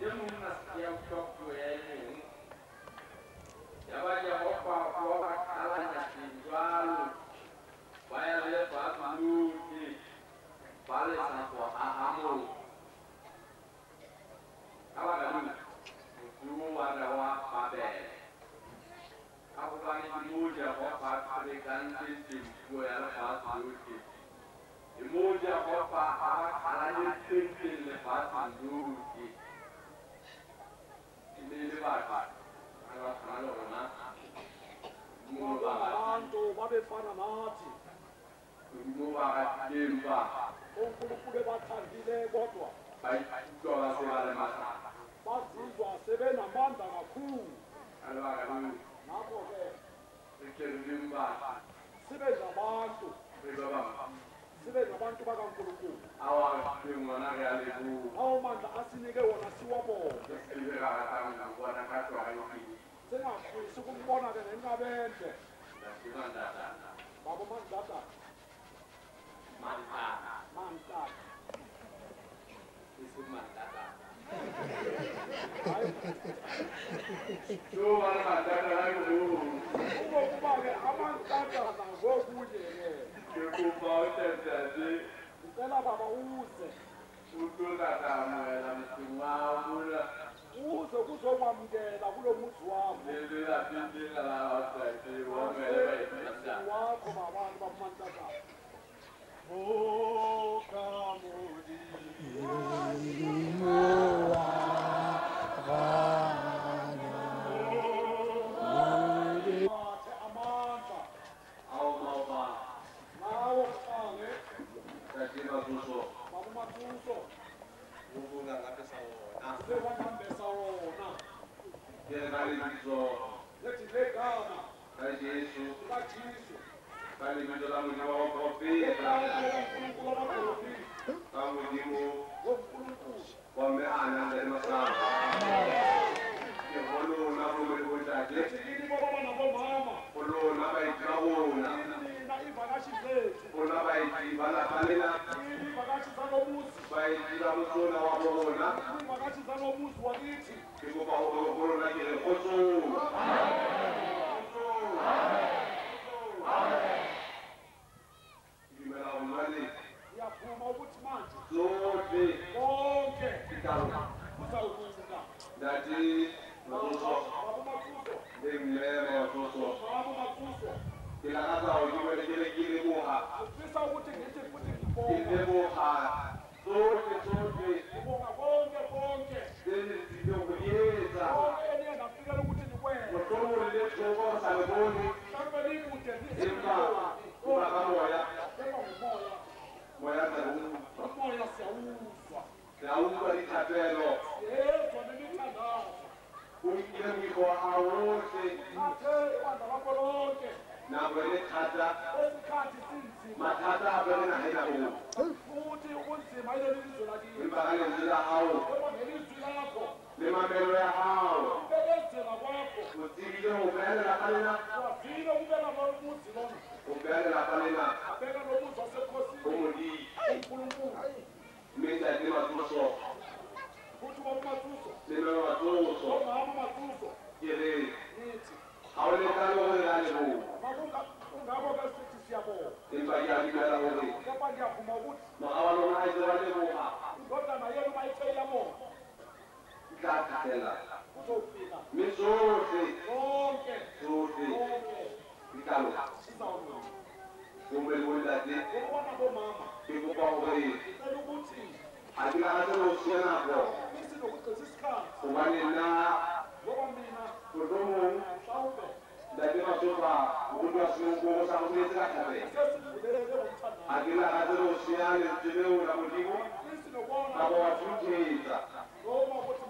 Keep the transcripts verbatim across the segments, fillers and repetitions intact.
Amen. Amen.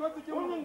Siamo bene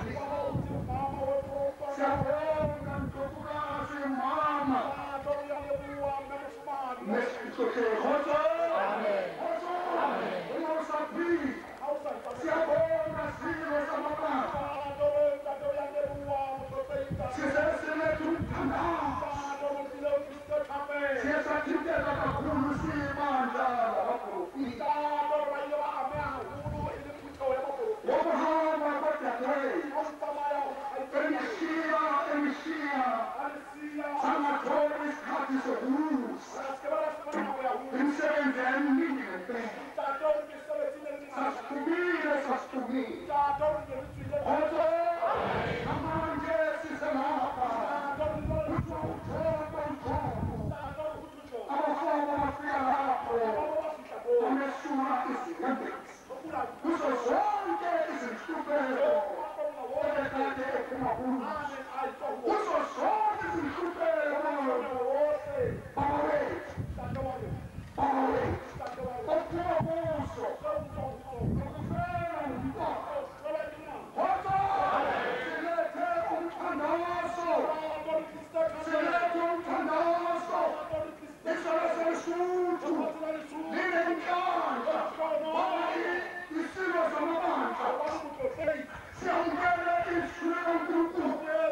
il suo gruppo.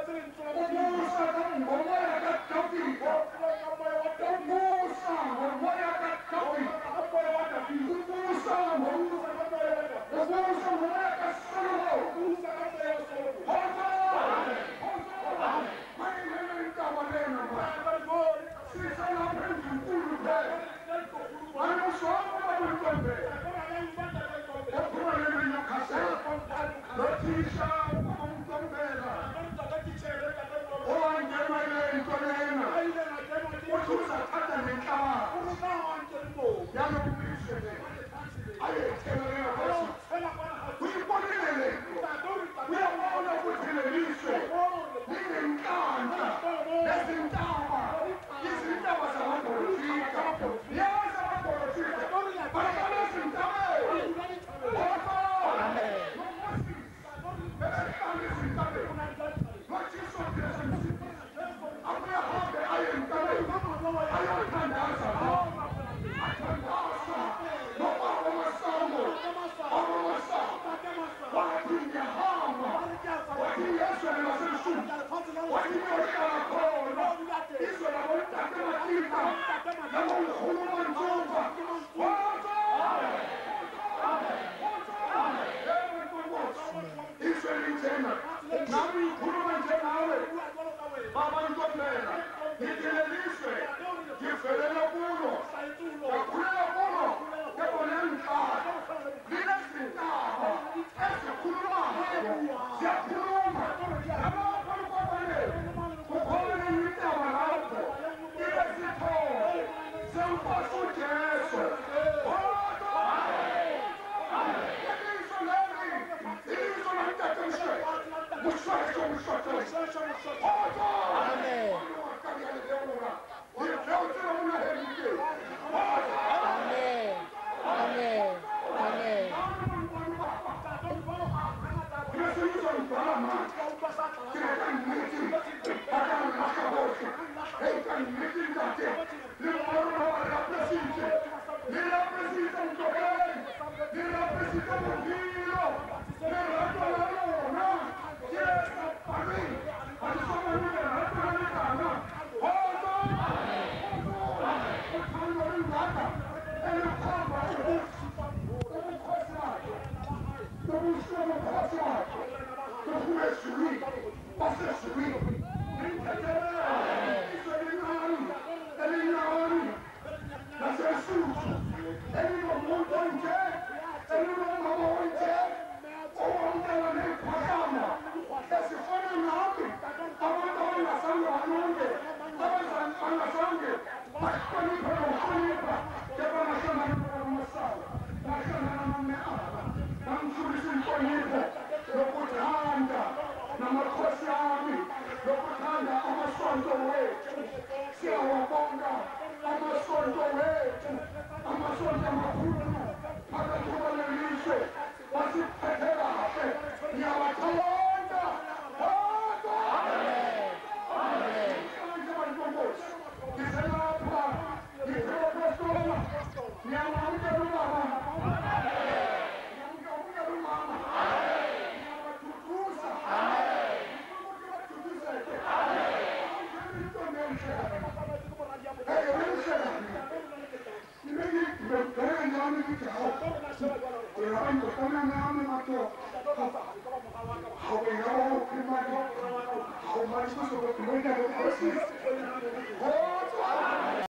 How much was the